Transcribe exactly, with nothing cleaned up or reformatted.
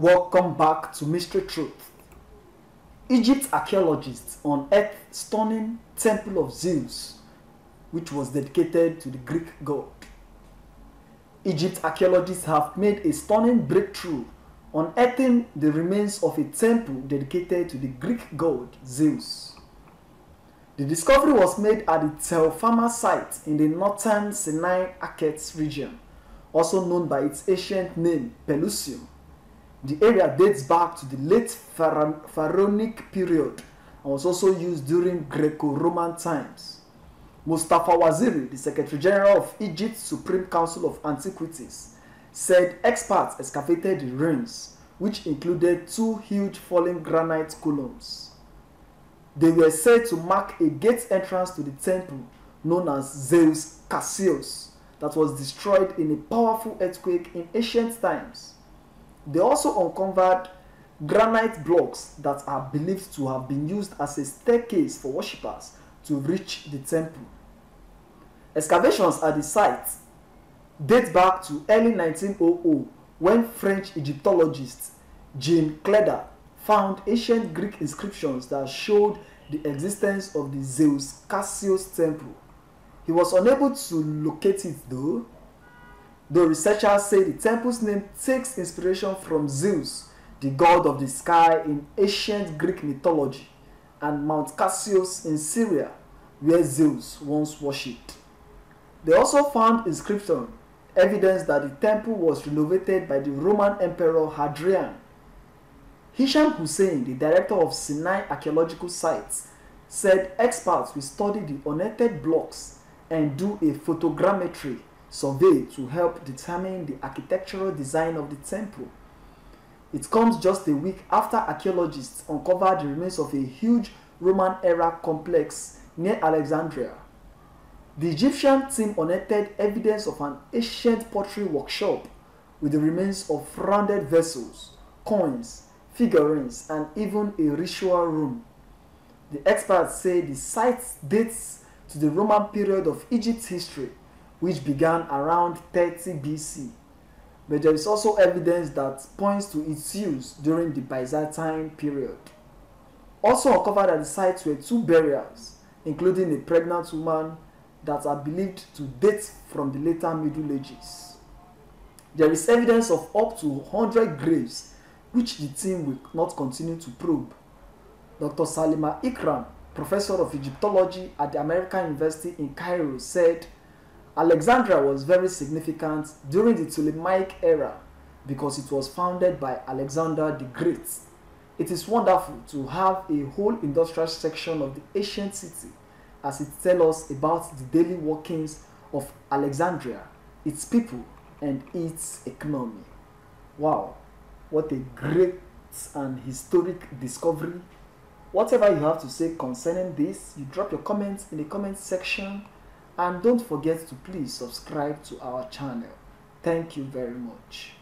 Welcome back to Mystery Truth. Egypt archaeologists unearthed stunning temple of Zeus, which was dedicated to the Greek god. Egypt archaeologists have made a stunning breakthrough unearthing the remains of a temple dedicated to the Greek god Zeus. The discovery was made at the Tel Farma site in the northern Sinai Akkad region, also known by its ancient name Pelusium. The area dates back to the late Pharaonic period and was also used during Greco-Roman times. Mustafa Waziri, the Secretary General of Egypt's Supreme Council of Antiquities, said experts excavated the ruins, which included two huge fallen granite columns. They were said to mark a gate entrance to the temple known as Zeus-Kasios that was destroyed in a powerful earthquake in ancient times. They also uncovered granite blocks that are believed to have been used as a staircase for worshippers to reach the temple. Excavations at the site date back to early nineteen hundred when French Egyptologist Jean Clédat found ancient Greek inscriptions that showed the existence of the Zeus-Kasios temple. He was unable to locate it though. The researchers say the temple's name takes inspiration from Zeus, the god of the sky in ancient Greek mythology, and Mount Kasios in Syria, where Zeus once worshipped. They also found inscription, evidence that the temple was renovated by the Roman Emperor Hadrian. Hisham Hussein, the director of Sinai Archaeological Sites, said experts will study the unearthed blocks and do a photogrammetry survey to help determine the architectural design of the temple. It comes just a week after archaeologists uncovered the remains of a huge Roman-era complex near Alexandria. The Egyptian team unearthed evidence of an ancient pottery workshop with the remains of rounded vessels, coins, figurines, and even a ritual room. The experts say the site dates to the Roman period of Egypt's history, which began around thirty B C, but there is also evidence that points to its use during the Byzantine period. Also uncovered at the site were two burials, including a pregnant woman, that are believed to date from the later Middle Ages. There is evidence of up to one hundred graves, which the team will not continue to probe. Doctor Salima Ikram, professor of Egyptology at the American University in Cairo, said, "Alexandria was very significant during the Ptolemaic era because it was founded by Alexander the Great. It is wonderful to have a whole industrial section of the ancient city as it tells us about the daily workings of Alexandria, its people, and its economy." Wow, what a great and historic discovery. Whatever you have to say concerning this, you drop your comments in the comment section. And don't forget to please subscribe to our channel. Thank you very much.